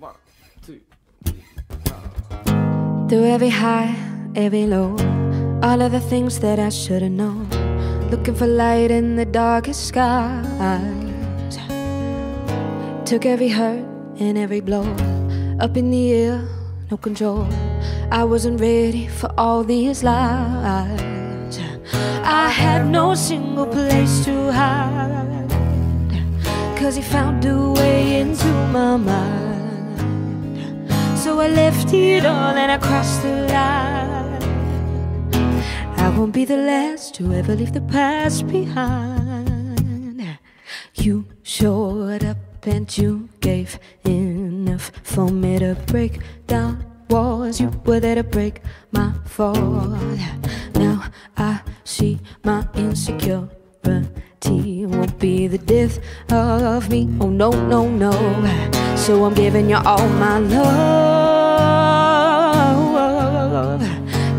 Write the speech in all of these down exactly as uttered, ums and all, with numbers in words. One, two, three, four. Through every high, every low, all of the things that I should've known, looking for light in the darkest skies. Took every hurt and every blow, up in the air, no control. I wasn't ready for all these lies. I had no single place to hide, 'cause he found a way into my mind. So I left it all and I crossed the line. I won't be the last to ever leave the past behind. You showed up and you gave enough for me to break down walls. You were there to break my fall. Now I see my insecurity won't be the death of me. Oh no, no, no. So I'm giving you all my love,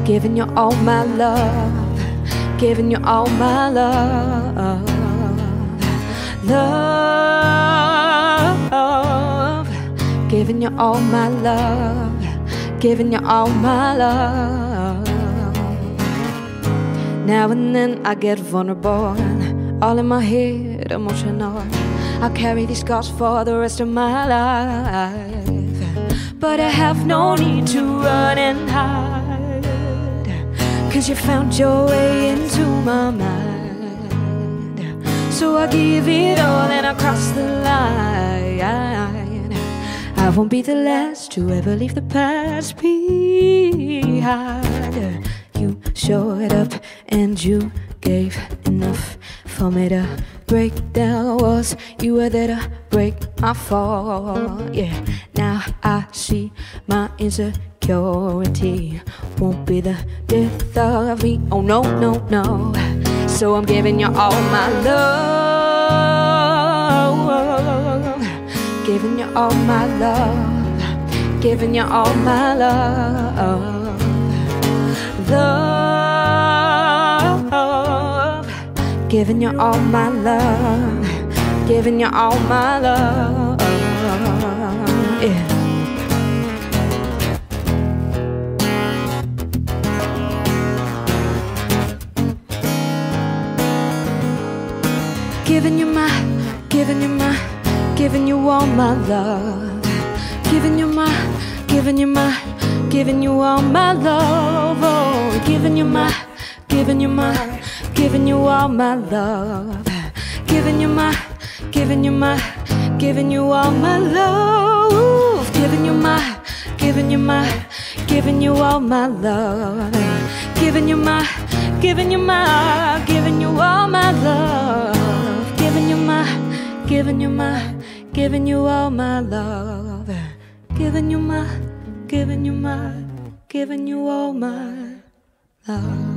giving you all my love, giving you all my love. Love, giving you all my love, giving you all my love. Now and then I get vulnerable, all in my head, emotional. I'll carry these scars for the rest of my life, but I have no need to run and hide, 'cause you found your way into my mind. So I give it all and I cross the line. I won't be the last to ever leave the past behind. You showed up and you gave enough for me to break down walls. You were there to break my fall. Yeah, now I see my insecurity won't be the death of me. Oh no, no, no. So I'm giving you all my love, giving you all my love, giving you all my love. Love, giving you all my love, giving you all my love. Yeah. Giving you my, giving you my, giving you all my love, giving you my, giving you my, giving you all my love. Oh, giving you my, giving you my, giving you all my love, giving you my, giving you my, giving you all my love, giving you my, giving you my, giving you all my love, giving you my, giving you my, giving you all my love, giving you my, giving you my, giving you all my love, giving you my, giving you my, giving you all my love.